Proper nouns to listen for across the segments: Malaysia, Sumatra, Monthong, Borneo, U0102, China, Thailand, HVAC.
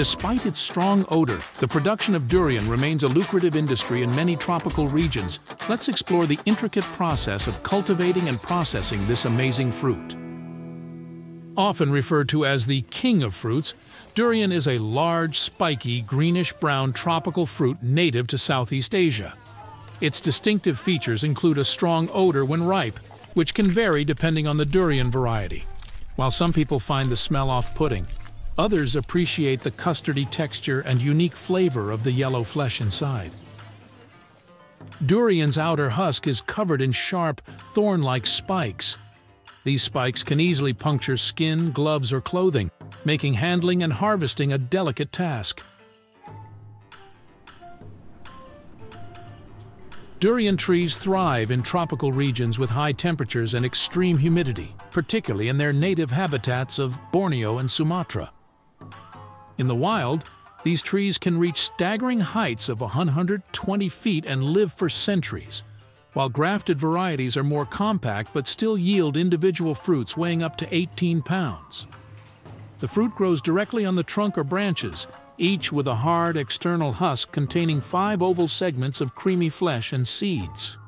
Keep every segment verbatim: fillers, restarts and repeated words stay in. Despite its strong odor, the production of durian remains a lucrative industry in many tropical regions. Let's explore the intricate process of cultivating and processing this amazing fruit. Often referred to as the king of fruits, durian is a large, spiky, greenish-brown tropical fruit native to Southeast Asia. Its distinctive features include a strong odor when ripe, which can vary depending on the durian variety. While some people find the smell off-putting, others appreciate the custardy texture and unique flavor of the yellow flesh inside. Durian's outer husk is covered in sharp, thorn-like spikes. These spikes can easily puncture skin, gloves, or clothing, making handling and harvesting a delicate task. Durian trees thrive in tropical regions with high temperatures and extreme humidity, particularly in their native habitats of Borneo and Sumatra. In the wild, these trees can reach staggering heights of one hundred twenty feet and live for centuries, while grafted varieties are more compact but still yield individual fruits weighing up to eighteen pounds. The fruit grows directly on the trunk or branches, each with a hard external husk containing five oval segments of creamy flesh and seeds.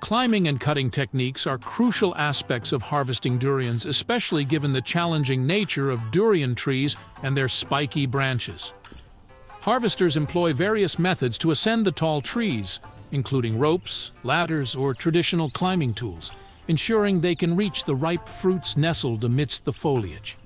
Climbing and cutting techniques are crucial aspects of harvesting durians, especially given the challenging nature of durian trees and their spiky branches. Harvesters employ various methods to ascend the tall trees, including ropes, ladders, or traditional climbing tools, ensuring they can reach the ripe fruits nestled amidst the foliage.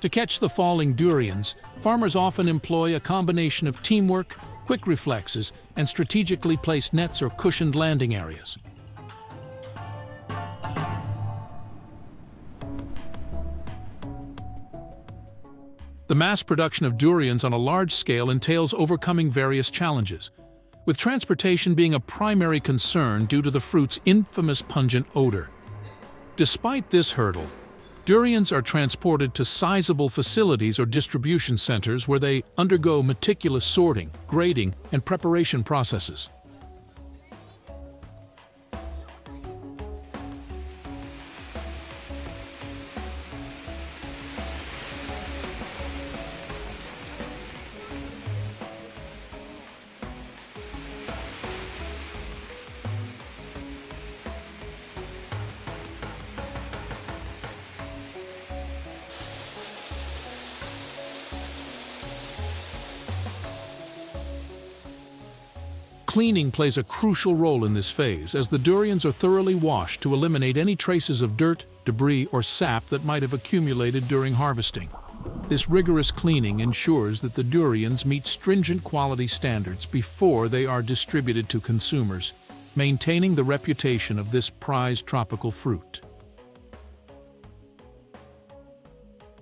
To catch the falling durians, farmers often employ a combination of teamwork, quick reflexes, and strategically placed nets or cushioned landing areas. The mass production of durians on a large scale entails overcoming various challenges, with transportation being a primary concern due to the fruit's infamous pungent odor. Despite this hurdle, durians are transported to sizable facilities or distribution centers where they undergo meticulous sorting, grading, and preparation processes. Cleaning plays a crucial role in this phase, as the durians are thoroughly washed to eliminate any traces of dirt, debris, or sap that might have accumulated during harvesting. This rigorous cleaning ensures that the durians meet stringent quality standards before they are distributed to consumers, maintaining the reputation of this prized tropical fruit.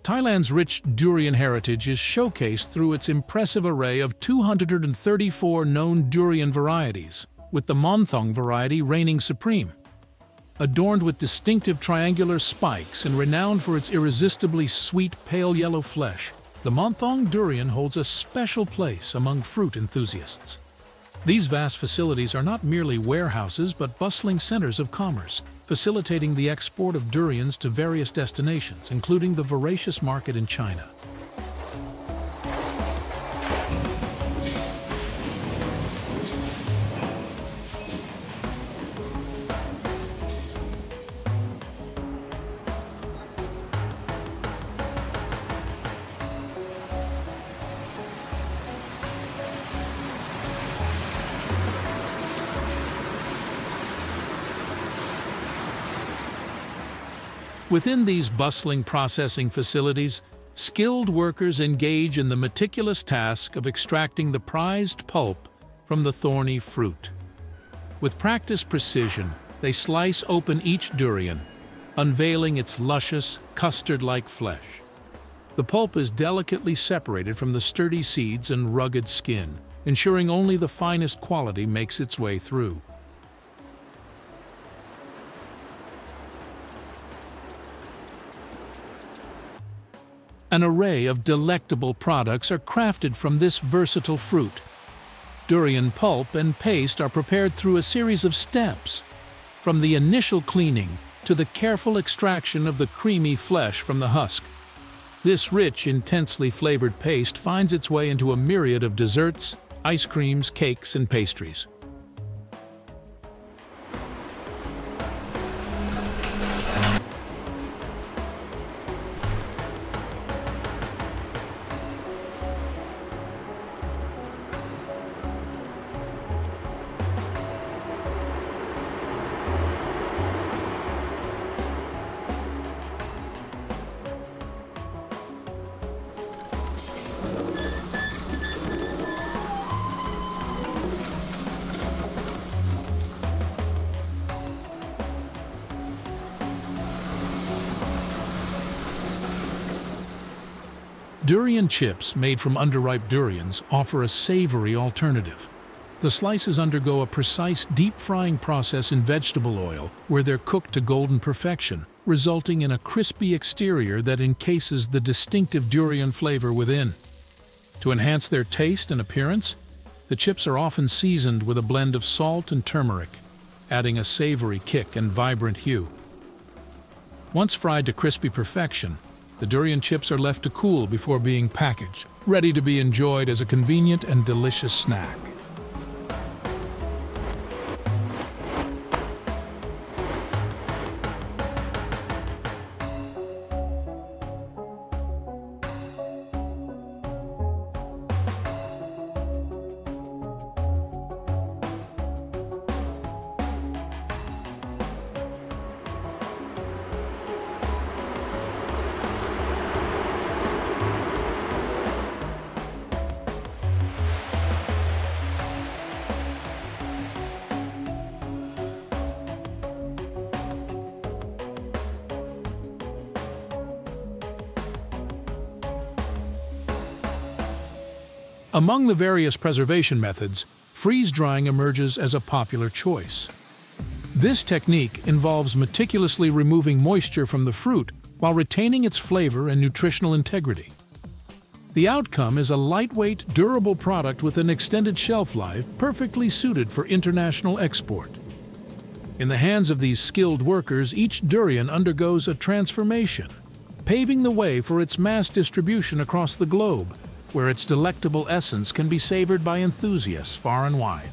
Thailand's rich durian heritage is showcased through its impressive array of two hundred thirty-four known durian varieties, with the Monthong variety reigning supreme. Adorned with distinctive triangular spikes and renowned for its irresistibly sweet pale yellow flesh, the Monthong durian holds a special place among fruit enthusiasts. These vast facilities are not merely warehouses but bustling centers of commerce, facilitating the export of durians to various destinations, including the voracious market in China. Within these bustling processing facilities, skilled workers engage in the meticulous task of extracting the prized pulp from the thorny fruit. With practiced precision, they slice open each durian, unveiling its luscious, custard-like flesh. The pulp is delicately separated from the sturdy seeds and rugged skin, ensuring only the finest quality makes its way through. An array of delectable products are crafted from this versatile fruit. Durian pulp and paste are prepared through a series of steps, from the initial cleaning to the careful extraction of the creamy flesh from the husk. This rich, intensely flavored paste finds its way into a myriad of desserts, ice creams, cakes, and pastries. Durian chips made from underripe durians offer a savory alternative. The slices undergo a precise deep-frying process in vegetable oil where they're cooked to golden perfection, resulting in a crispy exterior that encases the distinctive durian flavor within. To enhance their taste and appearance, the chips are often seasoned with a blend of salt and turmeric, adding a savory kick and vibrant hue. Once fried to crispy perfection, the durian chips are left to cool before being packaged, ready to be enjoyed as a convenient and delicious snack. Among the various preservation methods, freeze-drying emerges as a popular choice. This technique involves meticulously removing moisture from the fruit while retaining its flavor and nutritional integrity. The outcome is a lightweight, durable product with an extended shelf life perfectly suited for international export. In the hands of these skilled workers, each durian undergoes a transformation, paving the way for its mass distribution across the globe, where its delectable essence can be savored by enthusiasts far and wide.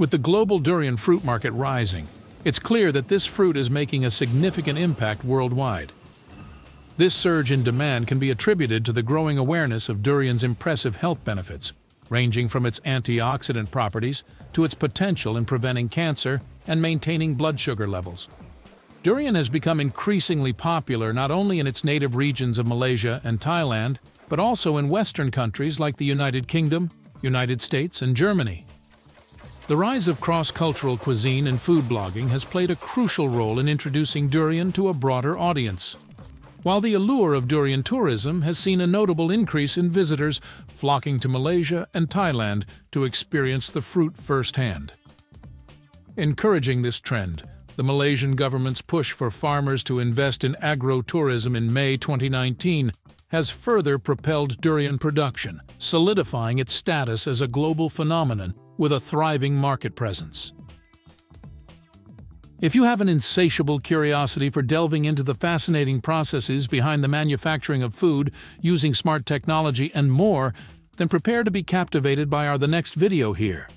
With the global durian fruit market rising, it's clear that this fruit is making a significant impact worldwide. This surge in demand can be attributed to the growing awareness of durian's impressive health benefits, ranging from its antioxidant properties to its potential in preventing cancer and maintaining blood sugar levels. Durian has become increasingly popular not only in its native regions of Malaysia and Thailand, but also in Western countries like the United Kingdom, United States, and Germany. The rise of cross-cultural cuisine and food blogging has played a crucial role in introducing durian to a broader audience. While the allure of durian tourism has seen a notable increase in visitors flocking to Malaysia and Thailand to experience the fruit firsthand. Encouraging this trend, the Malaysian government's push for farmers to invest in agro-tourism in May twenty nineteen has further propelled durian production, solidifying its status as a global phenomenon with a thriving market presence. If you have an insatiable curiosity for delving into the fascinating processes behind the manufacturing of food using smart technology and more, then prepare to be captivated by our the next video here.